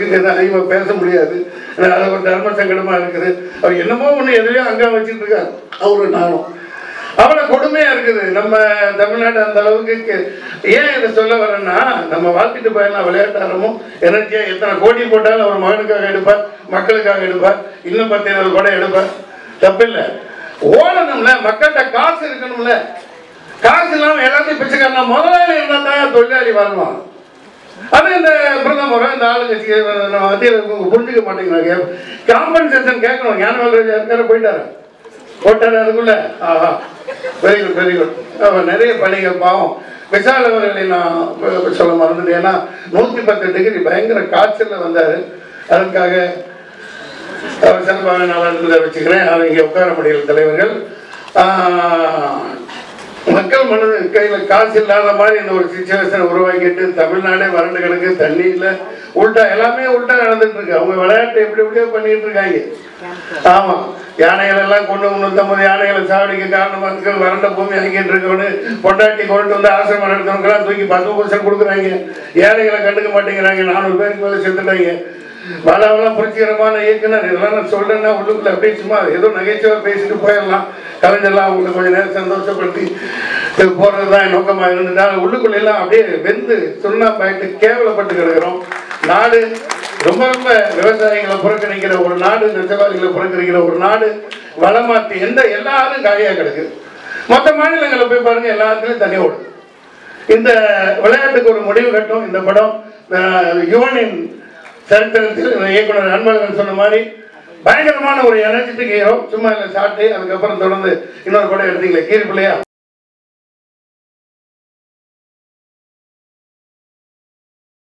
இருக்குது, என்னால் இவங்க பேச முடியாது, அது ஒரு தர்ம சங்கடமாக இருக்குது. அவர் என்னமோ ஒன்று எதிரையோ அங்கே வச்சுட்டு இருக்காரு அவரும் நானும். அவ்வளோ கொடுமையாக இருக்குது நம்ம தமிழ்நாடு. அந்த அளவுக்கு ஏன் இதை சொல்ல வரேன்னா, நம்ம வாழ்த்துட்டு பையனா விளையாட்டாரமும் எனர்ஜியாக எத்தனை கோடி போட்டாலும் அவர் மகனுக்காக எடுப்பார், மக்களுக்காக எடுப்பார், இன்னும் 10 கூட எடுப்பார். தப்பில்லை, ஓடணும்ல, மக்கள்கிட்ட காசு இருக்கணும்ல. காசு இல்லாமல் எல்லாத்தையும் பிச்சைக்காரனா முதலாளி இருந்தால் தான் தொழிலாளி வரணும். ஆனால் இந்த பிரதமரை இந்த ஆளுங்கட்சி மத்தியில் புரிஞ்சுக்க மாட்டேங்கிறாங்க. காம்பன்சேஷன் கேட்கணும். ஞானவேல் யாருக்கார போயிட்டாரு, போட்டாரு அதுக்குள்ள. ஆஹா, வெரி குட் வெரி குட். நிறைய பணிகள் பாவம். விஷால் அவர்களை நான் சொல்ல மறந்துட்டேன், ஏன்னா 110 டிகிரி பயங்கர காய்ச்சலில் வந்தார். அதுக்காக அவர் சிறப்பாக நான் வச்சுக்கிறேன். அவர் இங்கே உட்கார முடியல. தலைவர்கள் மக்கள் மனது கையில் காசு இல்லாத மாதிரி இந்த ஒரு சுச்சுவேஷனை உருவாக்கிட்டு தமிழ்நாடே வறண்டு கிடக்கு, தண்ணி இல்லை, உள்டா எல்லாமே உள்டா நடந்துட்டு இருக்கு. அவங்க விளையாட்டு எப்படி எப்படியோ பண்ணிட்டு இருக்காங்க. ஆமாம், யானைகள் எல்லாம் கொண்டு 350 யானைகளை சாவடிக்க காரணமாக இருக்கு. வறண்ட பூமி அணிக்கிட்டு இருக்கவனு பொண்டாட்டி கொண்டு வந்து ஆசிரமம் நடத்தவங்களாம் தூக்கி 10% கொடுக்குறாங்க. ஏழைகளை கண்டுக்க மாட்டேங்கிறாங்க. 400 பேருக்கு மேலே செத்துட்டாங்க. பாலாவெல்லாம் புரட்சிகரமான இயக்குனர். இதெல்லாம் நான் சொல்கிறேன்னா உள்ளுக்குள்ள அப்படியே சும்மா ஏதோ நகைச்சுவாக பேசிட்டு போயிடலாம். கலைஞர்லாம் அவங்களுக்கு கொஞ்சம் நேரம் சந்தோஷப்படுத்தி போகிறது தான் என் நோக்கமாக இருந்துட்டால் உள்ளுக்குள்ளெல்லாம் அப்படியே வெந்து சுண்ணா பாயிட்டு கேவலப்பட்டு கிடக்கிறோம். நாடு ரொம்ப ரொம்ப விவசாயிகளை புறக்கணிக்கிற ஒரு நாடு, நெசவாளிகளை புறக்கணிக்கிற ஒரு நாடு, வளமாற்றி எந்த எல்லாரும் காலியாக கிடக்குது. மற்ற மாநிலங்களை போய் பாருங்கள், எல்லாத்துலேயும் தண்ணி ஓடுது. இந்த விளையாட்டுக்கு ஒரு முடிவு கட்டும். இந்த படம் யுவனின் சரித்திரத்தில் இயக்குனர் அன்பழகன் சொன்ன மாதிரி பயங்கரமான ஒரு எனர்ஜெட்டிக் ஹீரோ. சும்மா இல்லை சாப்பிட்டு அதுக்கப்புறம் தொடர்ந்து இன்னொரு படம் எடுத்தீங்களே, கீரிப்பிள்ளையா.